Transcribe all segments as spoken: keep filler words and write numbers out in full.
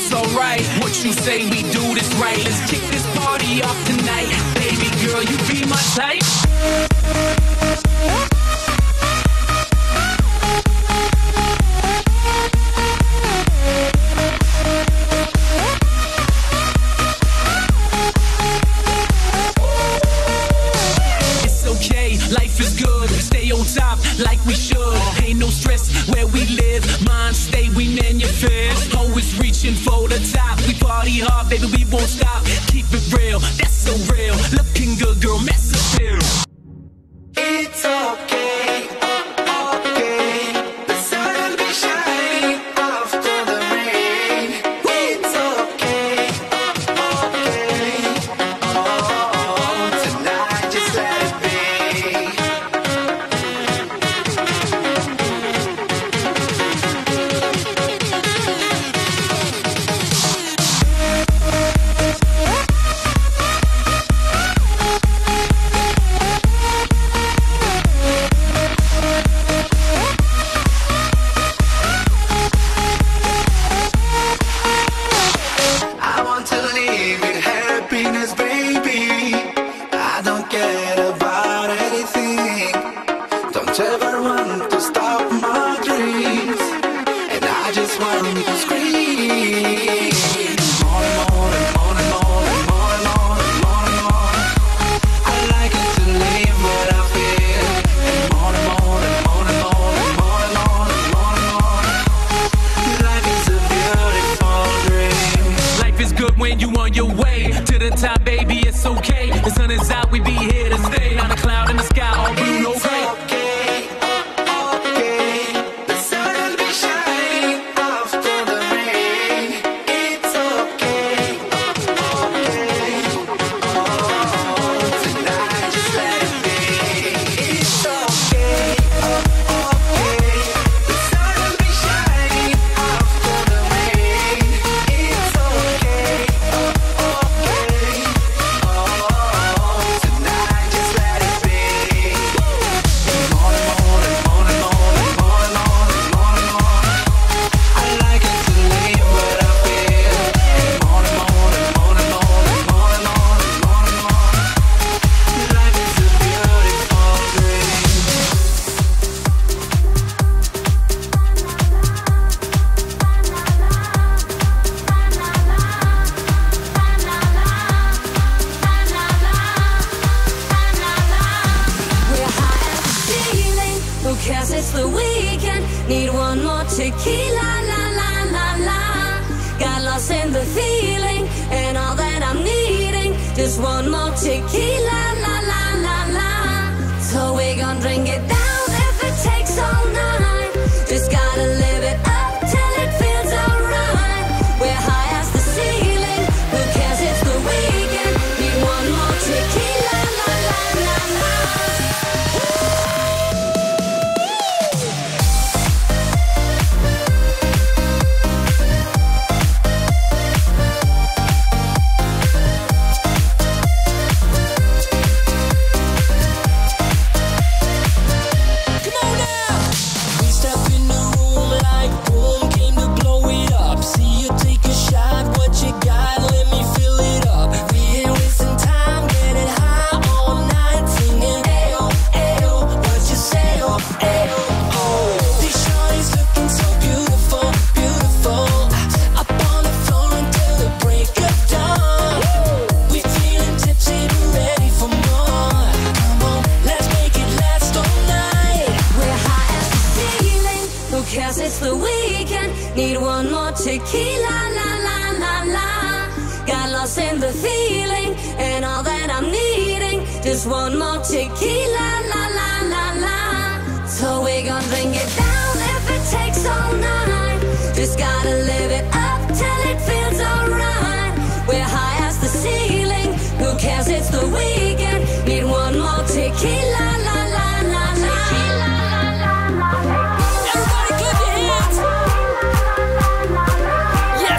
it's alright. What you say we do this right. Let's kick this party off tonight. Baby girl, you be my type. It's okay, life is good. Stay on top like we should. Ain't no stress where we live. Mind state we manufacture. Always reaching for the top. We party hard, baby, we won't stop. Keep it real, that's so real. Looking good, girl, mess up here. It's okay, oh, okay. The sun will be shining after the rain. It's okay, oh, okay. Oh, tonight just let it time, baby, it's okay. The sun is out, we be here to stay. Not a cloud in the sky, all blue, no gray. It's okay, oh, okay. The sun will be shining after the rain. It's okay, oh, okay. Oh, tonight just let it be. It's okay, oh, okay. The sun will be shining after the rain. It's okay, oh, oh. Cause it's the weekend, need one more tequila, la la la la. Got lost in the feeling, and all that I'm needing, just one more tequila, la la la la. So we gon' drink it down if it takes all night. Just gotta live it up till it feels alright. We're high as the ceiling, who cares, it's the weekend, need one more tequila, la la la la. Need one more tequila, la la la la. Got lost in the feeling, and all that I'm needing, just one more tequila, la la la la. So we gon' drink it down if it takes all night. Just gotta live it up till it feels alright. We're high as the ceiling, who cares, it's the weekend. Need one more tequila, la la la la. Tequila, la la la la. Everybody clap your hands. La la la la la.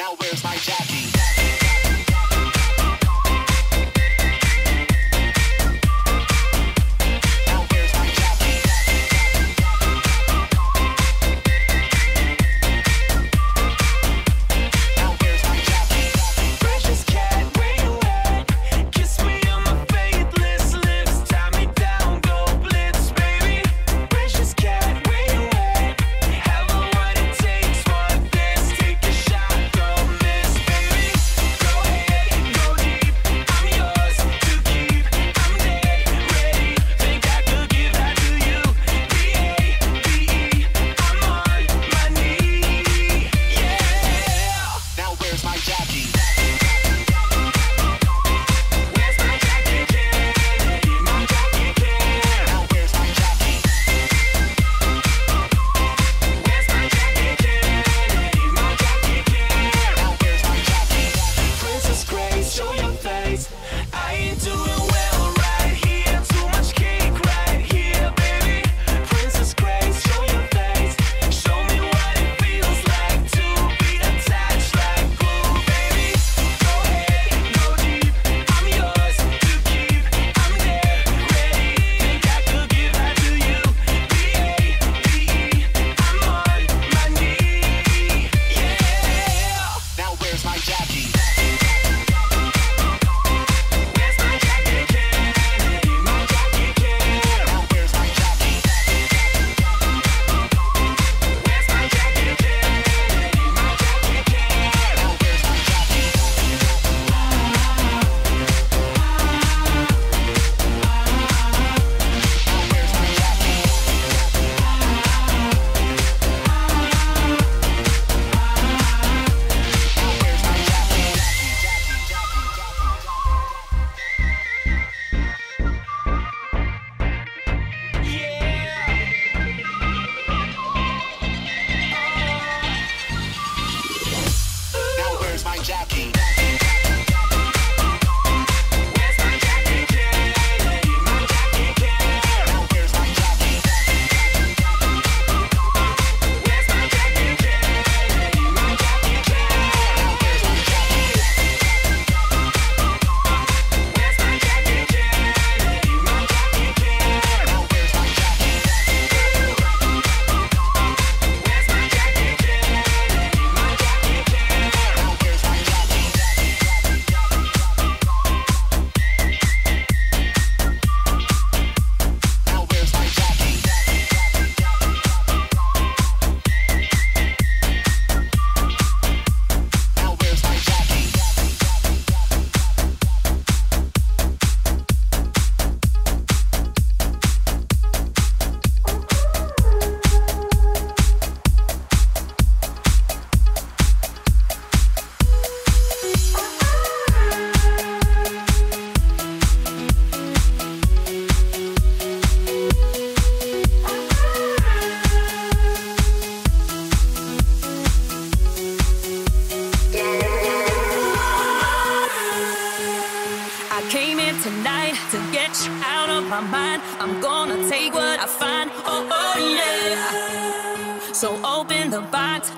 Now where's my Jackie? Jackie.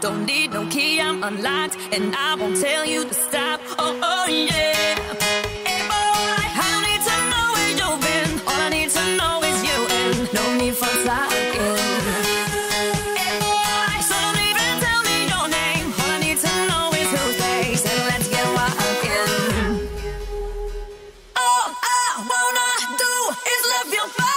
Don't need no key, I'm unlocked, and I won't tell you to stop. Oh, oh, yeah. Hey, boy, I don't need to know where you've been. All I need to know is you, and no need for talking. Hey, boy, so don't even tell me your name. All I need to know is who's next, and let's get walking. All I wanna do is love your body.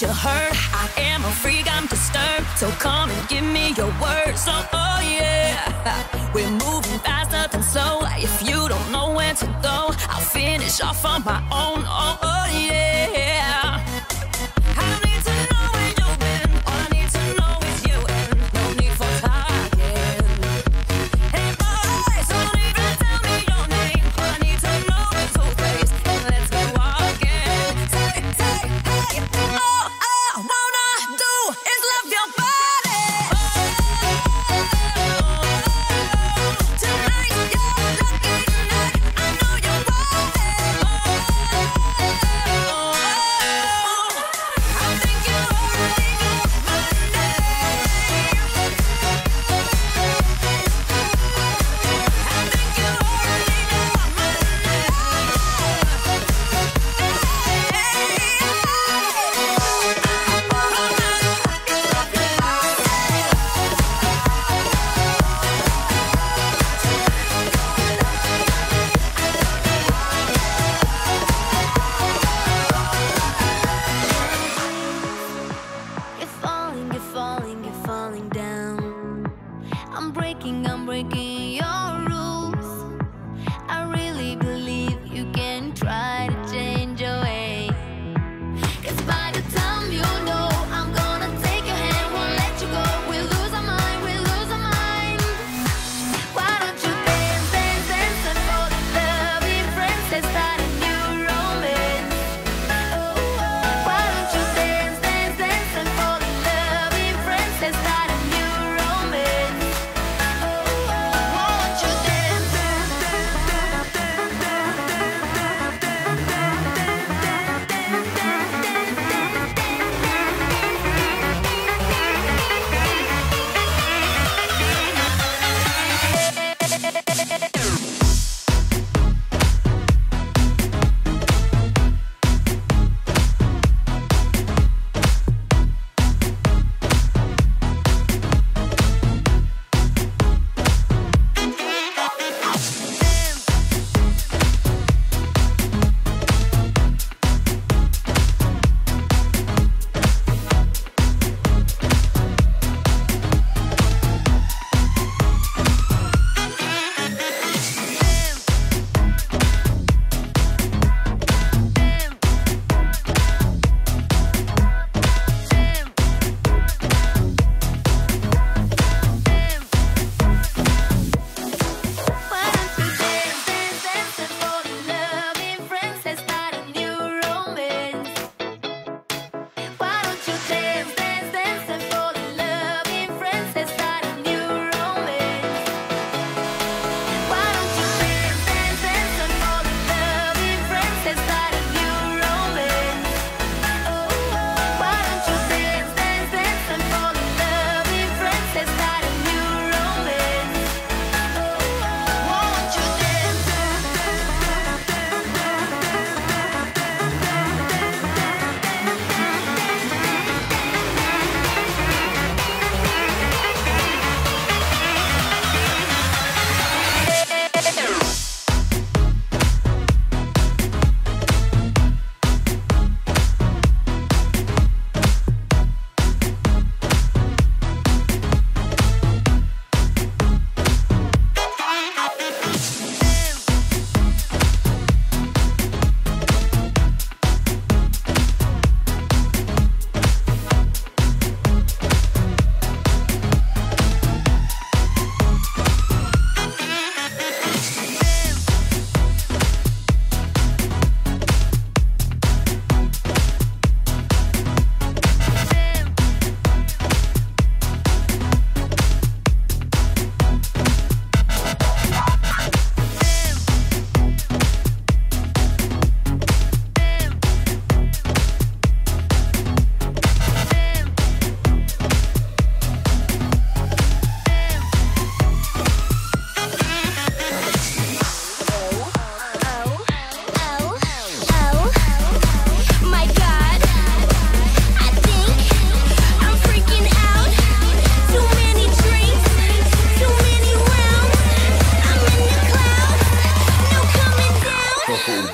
You heard, I am a freak, I'm disturbed. So come and give me your word. So, oh yeah, we're moving faster than slow. If you don't this off on my own, oh, oh yeah. I don't need to know where you've been. All I need to know is you, and no need for talking. Hey boys, don't even tell me your name. All I need to know is your face, and let's go walking. Say, say, hey, all I wanna do is love your body. I'm breaking your rules. I really believe you can try to change your way. 'Cause by the time you know, I'm gonna take your hand, won't let you go. We'll lose our mind, we'll lose our mind. Why don't you dance, dance, dance, and fall in love, be friends, and start a new romance. Oh, why don't you dance, dance, dance, and fall in love, be friends, and start a new romance.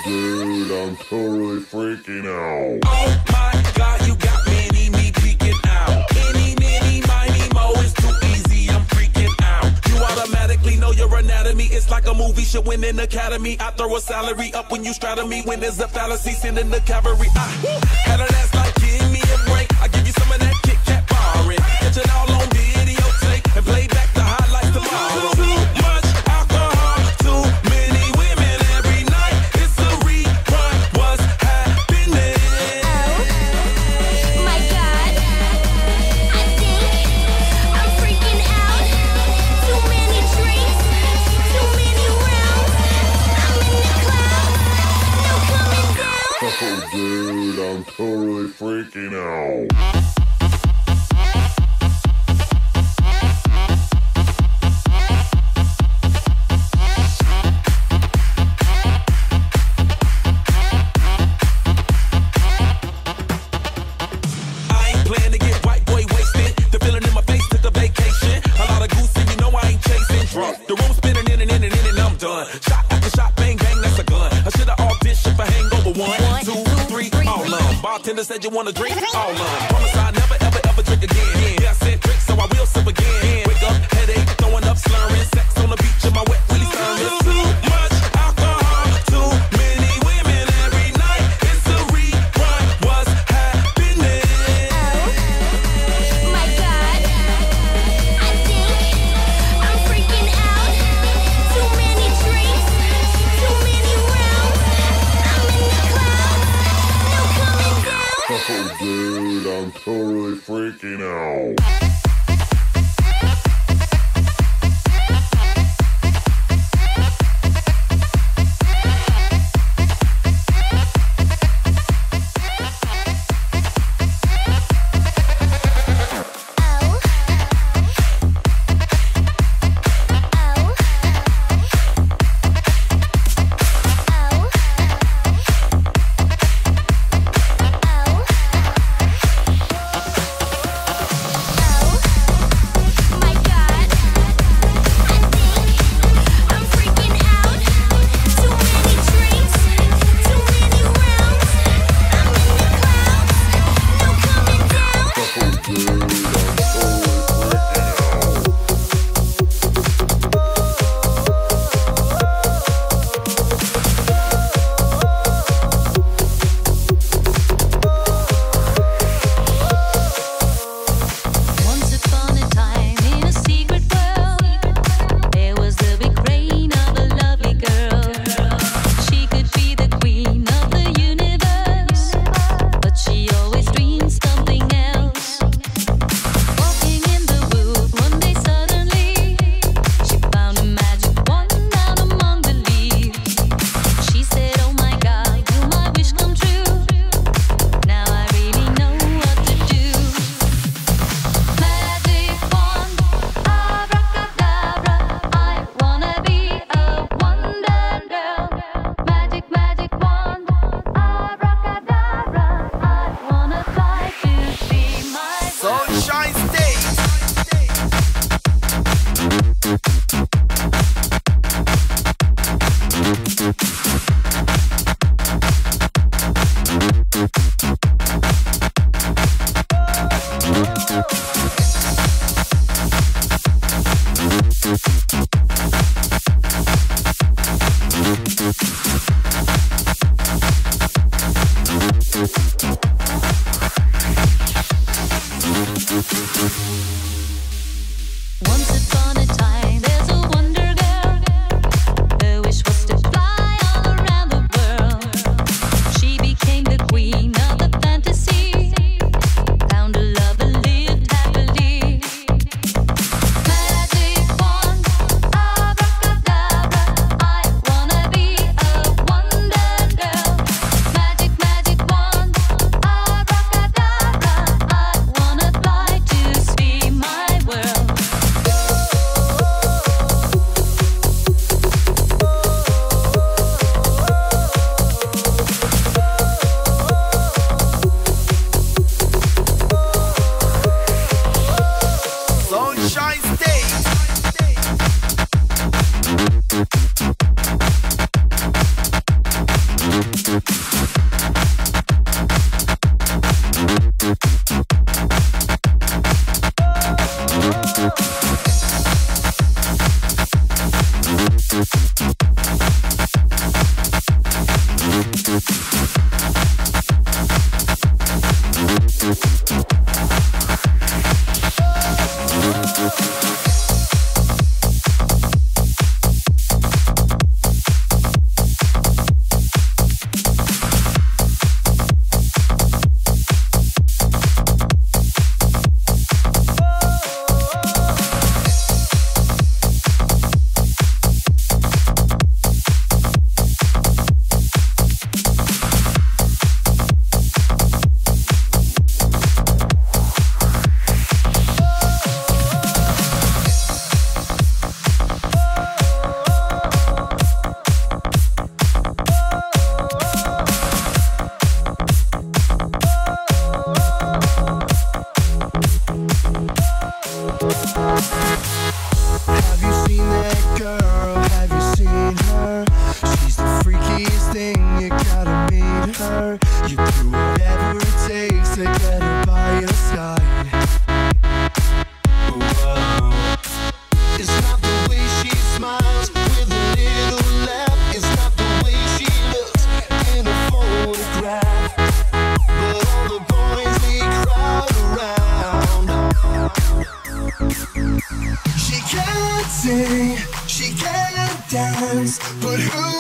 Dude, I'm totally freaking out. Oh my God, you got mini me peeking out. Any, mini, miny, mo is too easy, I'm freaking out. You automatically know know your anatomy. It's like a movie, should win an academy. I throw a salary up when you straddle me. When there's a fallacy, sending the cavalry. I had an ass like, give me a break. I give you some of that Kit Kat bar in. Catch it all on videotape and play back the highlights tomorrow. Too much alcohol, too many women every night. It's a rewind, what's happening? Oh, my God. I think I'm freaking out. Too many drinks, too many rounds. I'm in the clouds, no coming down. Oh, dude, I'm totally freaking out. The room's spinning in and in and in and I'm done. Shot after shot, bang bang, that's a gun. I should've auditioned for Hangover one, one two, three, three, all on. Bartender said you wanna drink, all on. Promise I never ever ever drink again. Yeah, I said drink, so I will sip again. Wake up, headache, throwing up, slurring, sex on the beach in my wet willy sermon. Oh, dude, I'm totally freaking out.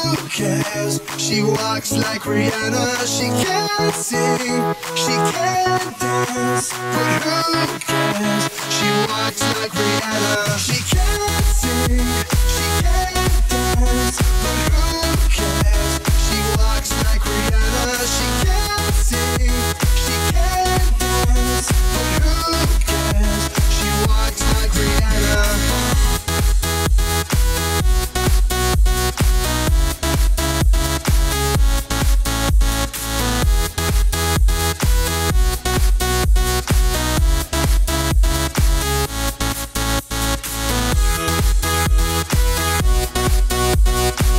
who cares? She walks like Rihanna, she can't sing, she can't dance, but who cares? She walks like Rihanna, she can't sing, she can't dance, but who cares? She walks like Rihanna, she can't sing, she can't dance, but who cares? She walks like Rihanna. We'll be right back.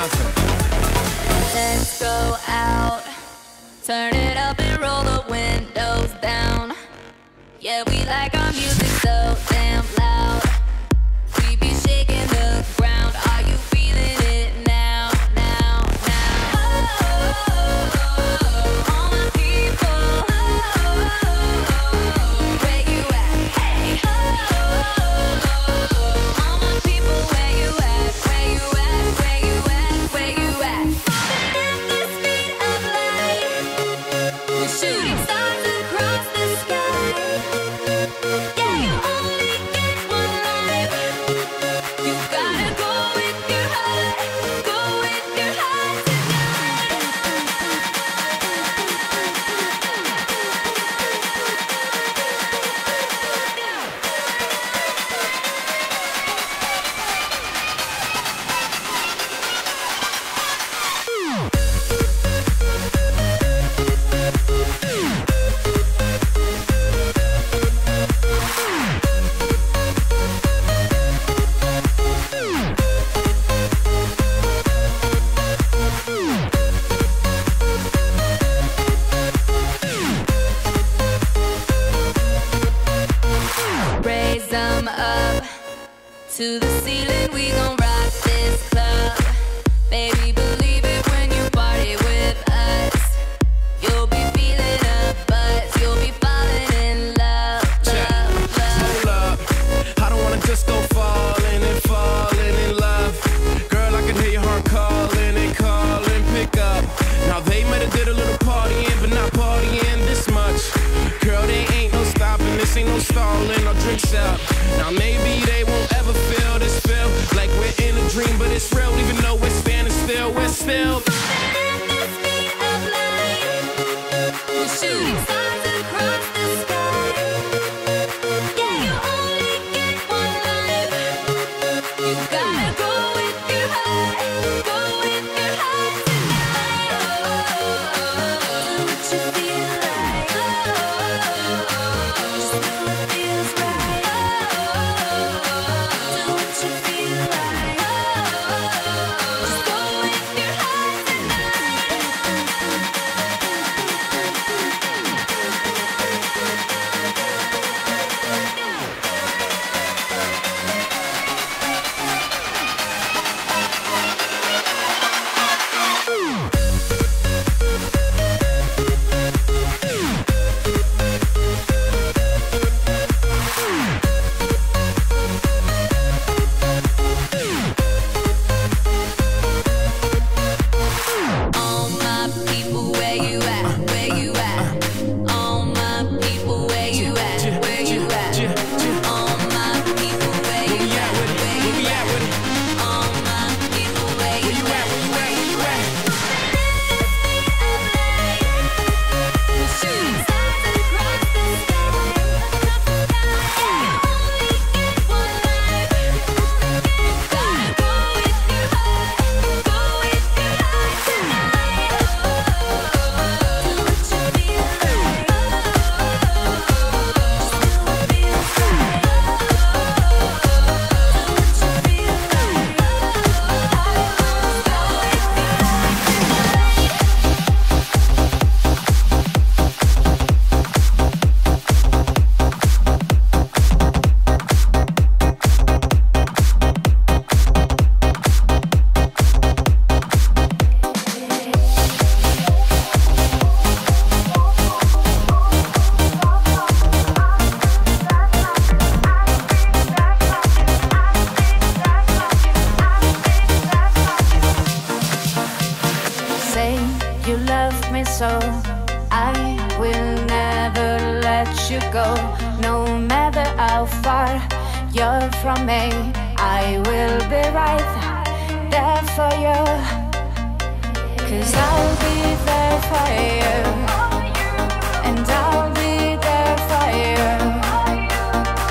nothing. Let's go out, turn it up and roll the windows down. Yeah, we like our music so damn loud. We be shaking the ground. Are you feeling it now, now, now? Oh, oh, oh, oh, oh. All my people. Oh, oh, oh, oh, oh. Where you at? Hey. Oh, oh, oh, oh, oh. All my people, where you at? Where you at? Where you at? Where you at? Moving at the speed of light. We're shooting stars across the sky. Up to the ceiling, we gon' rock this club. Baby, believe it when you party with us. You'll be feeling a buzz, you'll be falling in love, love, love. Roll up. I don't wanna just go falling and falling in love. Girl, I can hear your heart calling and calling, pick up. Now they might have did a little partying, but not partying this much. Girl, they ain't no stopping, this ain't no stalling, no drinks up. Now maybe they won't ever feel this feel, like we're in a dream, but it's real. Even though we're standing still, we're still at the speed of light. We're shooting stars across the sky. Yeah, you only get one life. You gotta go with your heart. Go with your heart tonight. Oh, oh, oh, oh. Do what you feel like. Oh, oh, oh, oh. Just do what feels right. So I will never let you go. No matter how far you're from me, I will be right there for you. 'Cause I'll be there for you. And I'll be there for you.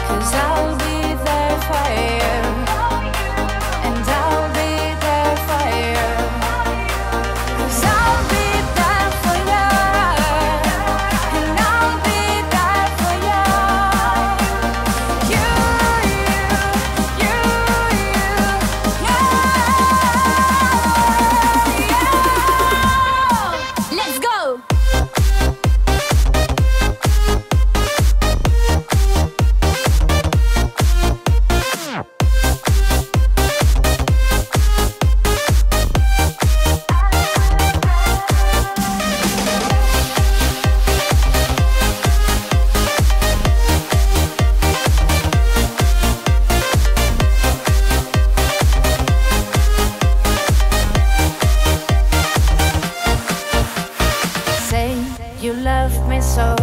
'Cause I'll be there for you. And I'll be there for you. 'Cause I'll be Yeah.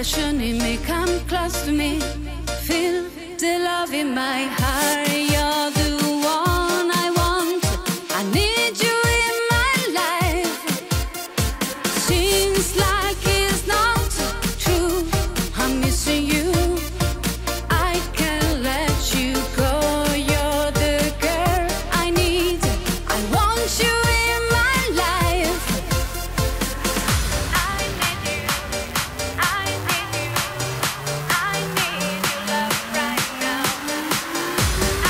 passion, it may come close to me. Feel the love in my heart. You're the one I want. I need you in my life. Seems like it's not true. I'm missing you. I can't let you go. You're the girl I need. I want you in my life. I need you. I need you. I need you. Love right now. I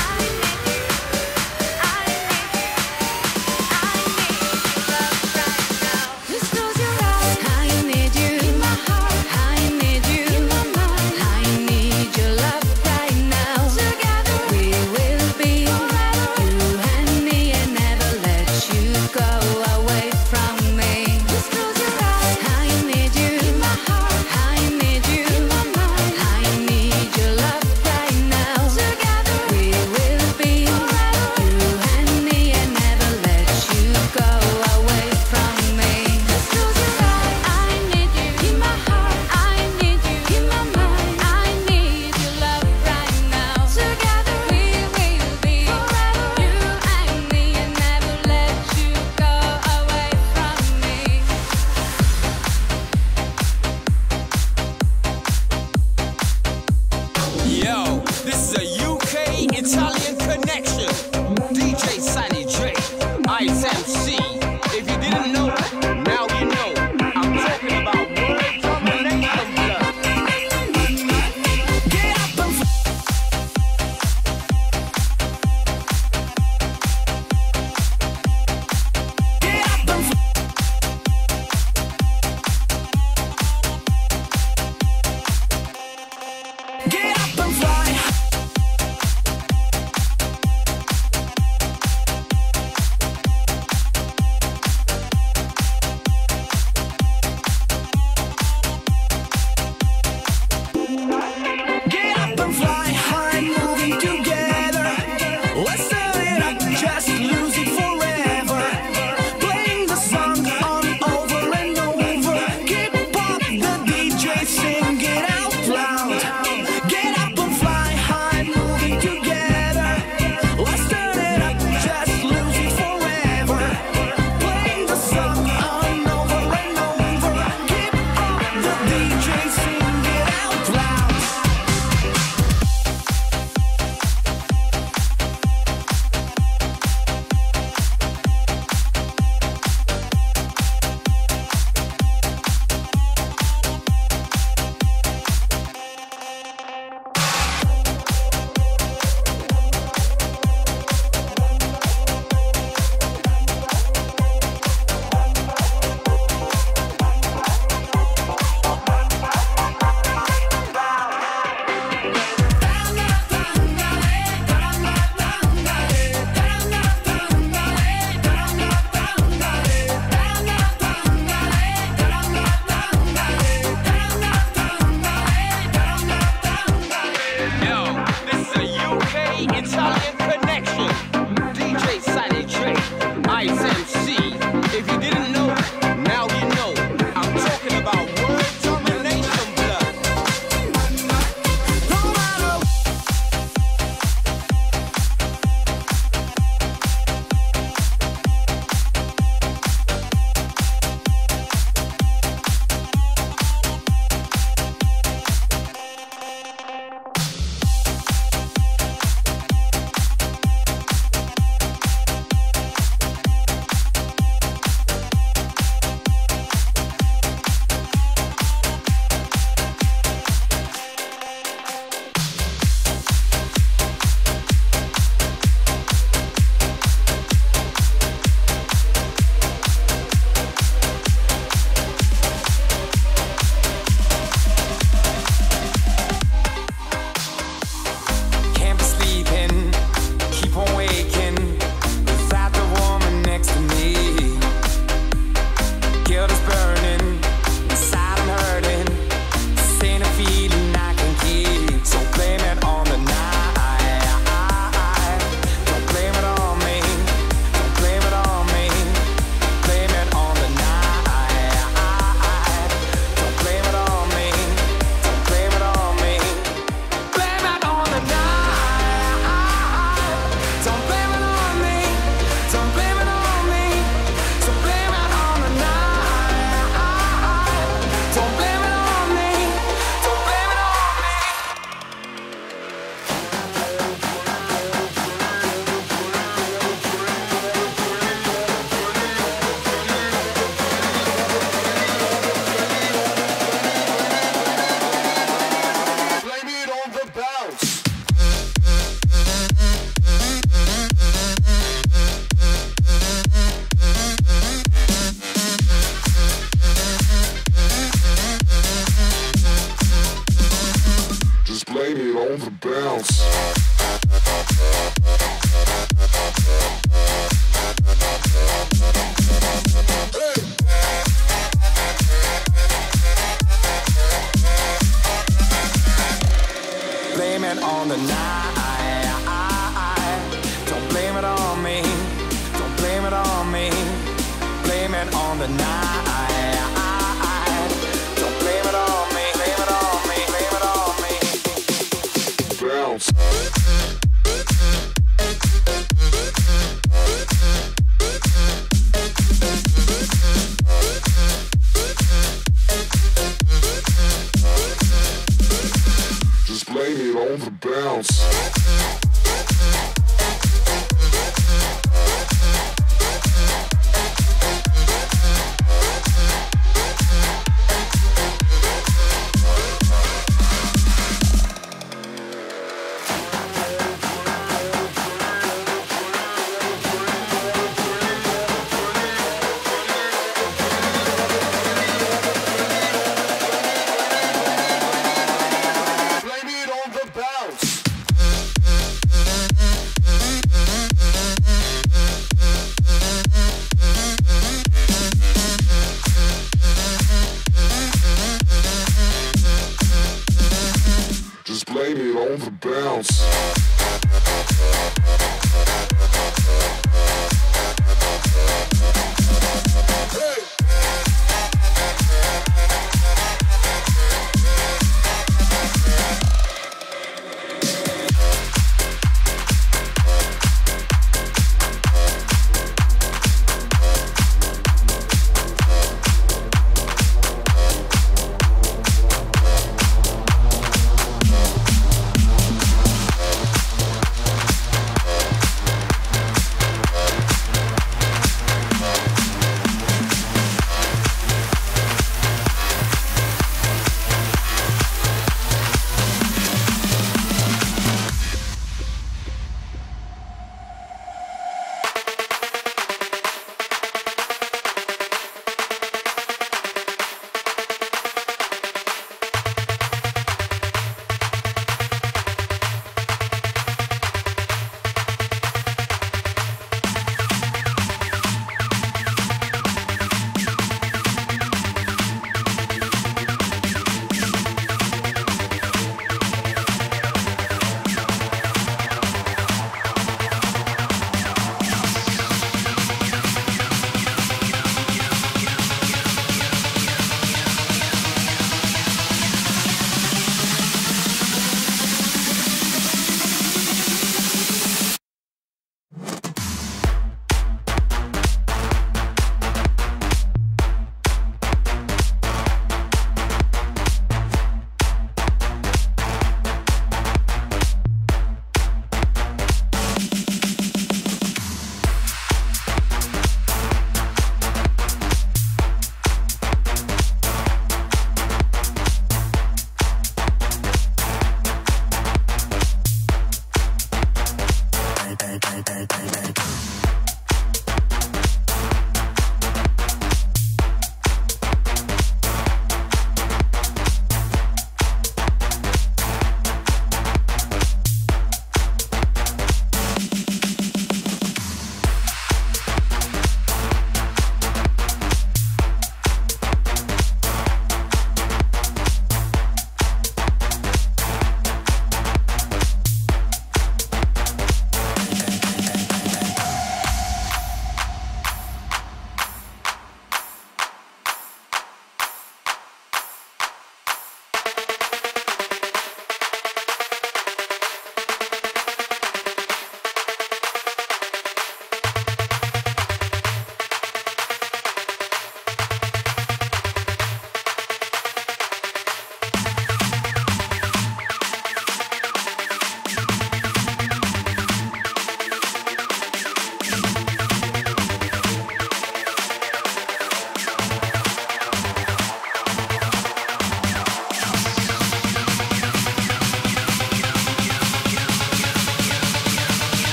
bounce.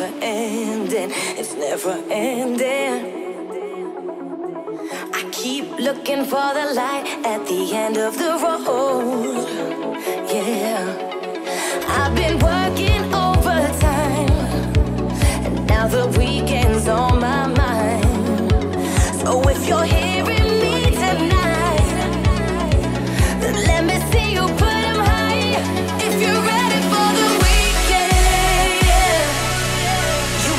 never ending, it's never ending. I keep looking for the light at the end of the road. Yeah, I've been working overtime, and now the weekend's on my mind. So if you're hearing me tonight, then let me see you put 'em high. If you're ready for the you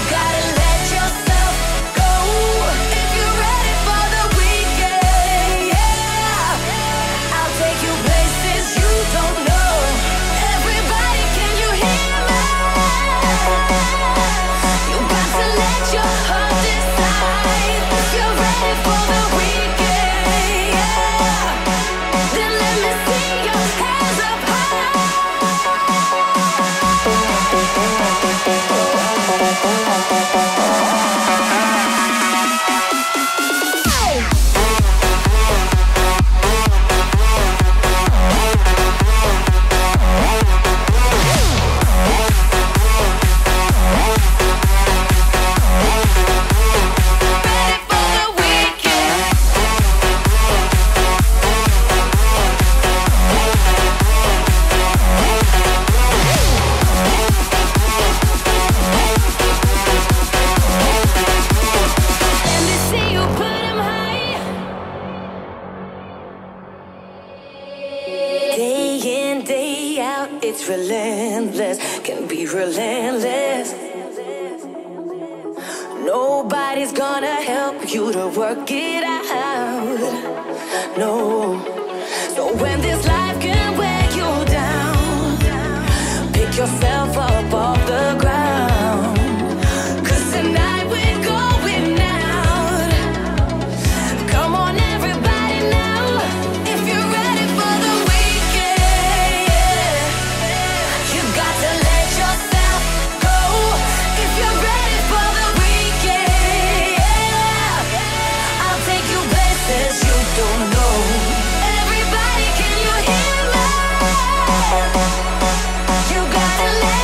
got to let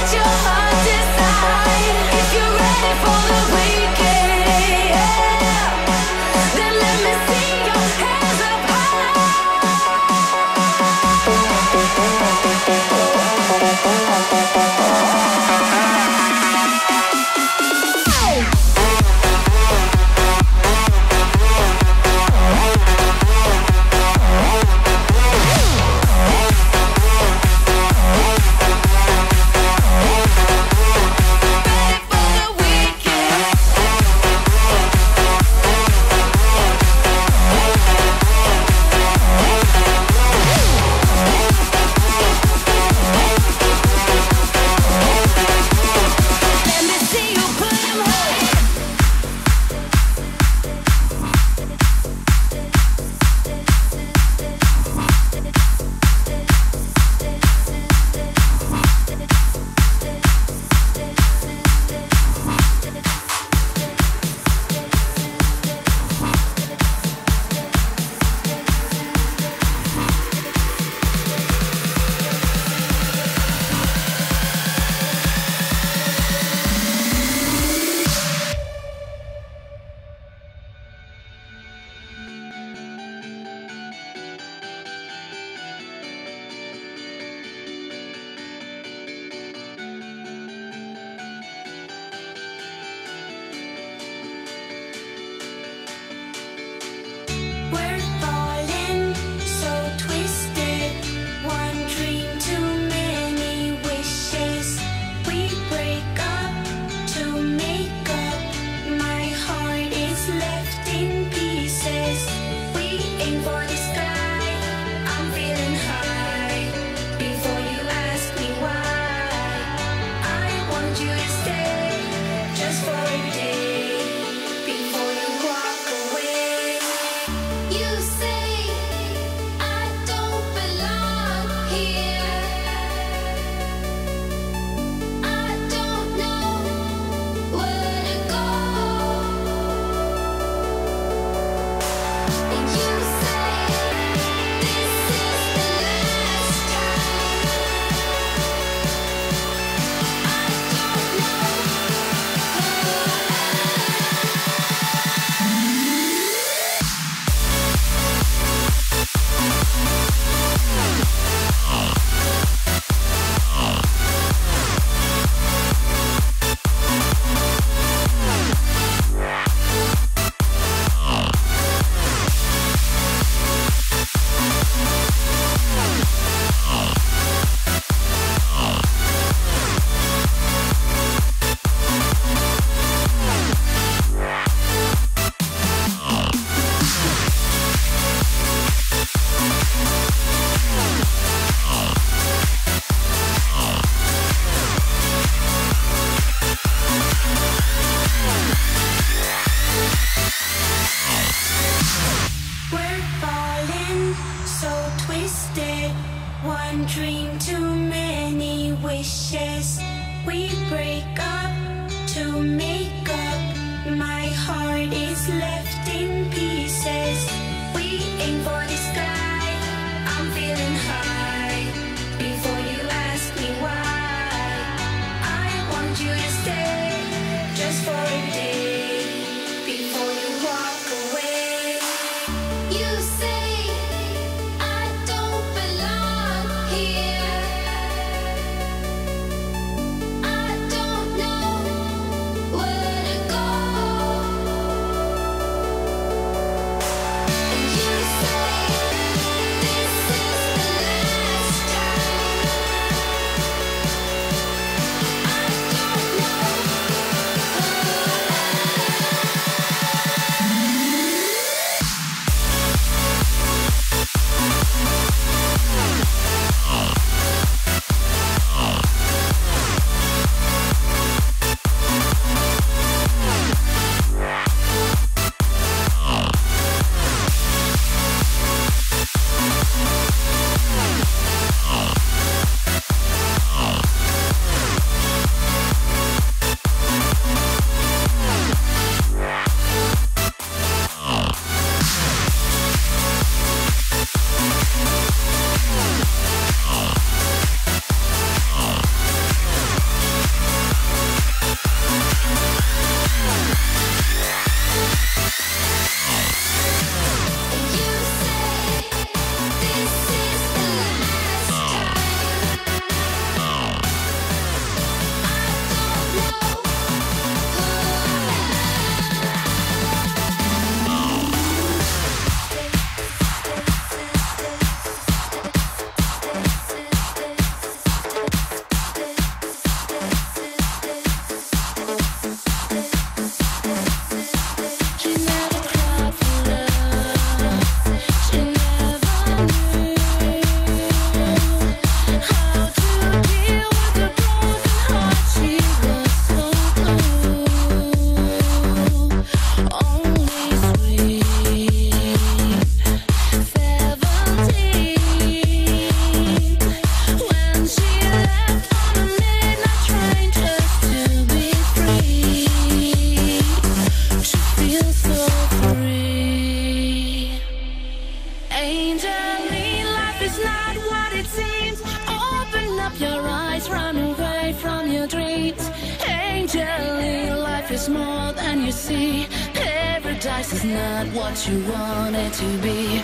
life is more than you see. Paradise is not what you want it to be.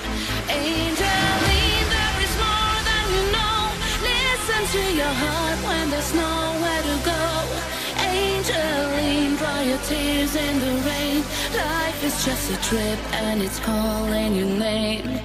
Angeline, there is more than you know. Listen to your heart when there's nowhere to go. Angeline, dry your tears in the rain. Life is just a trip and it's calling your name.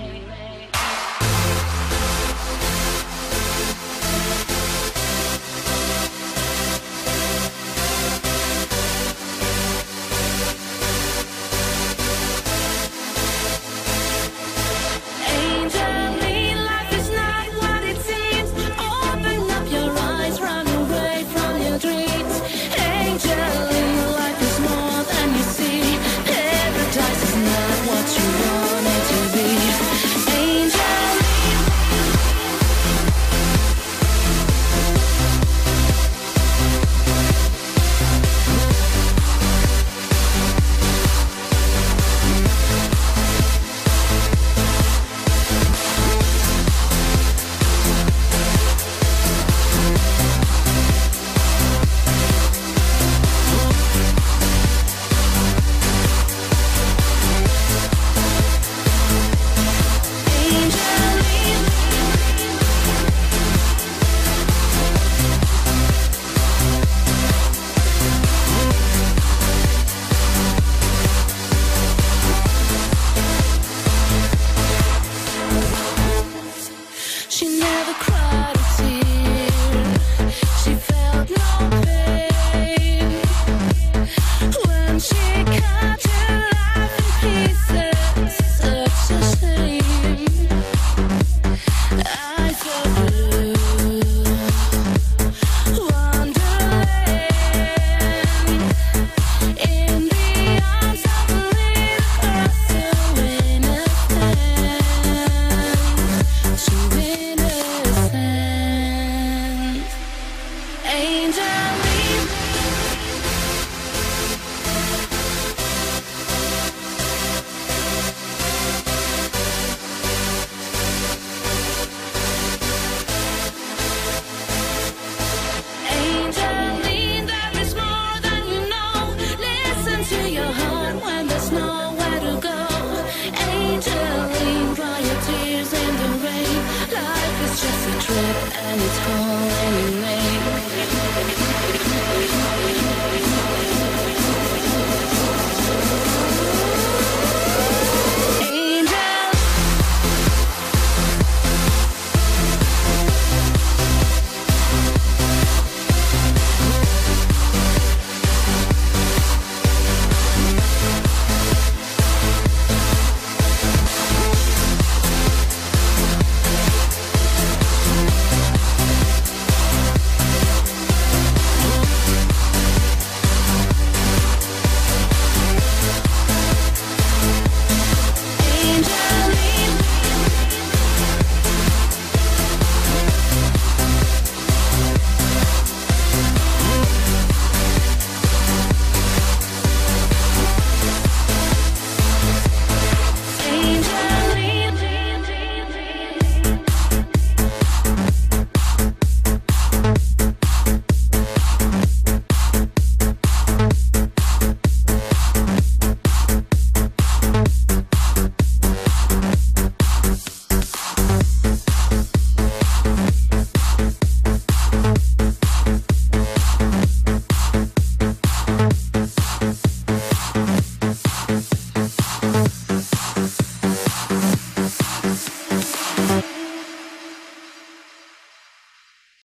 And it's hard.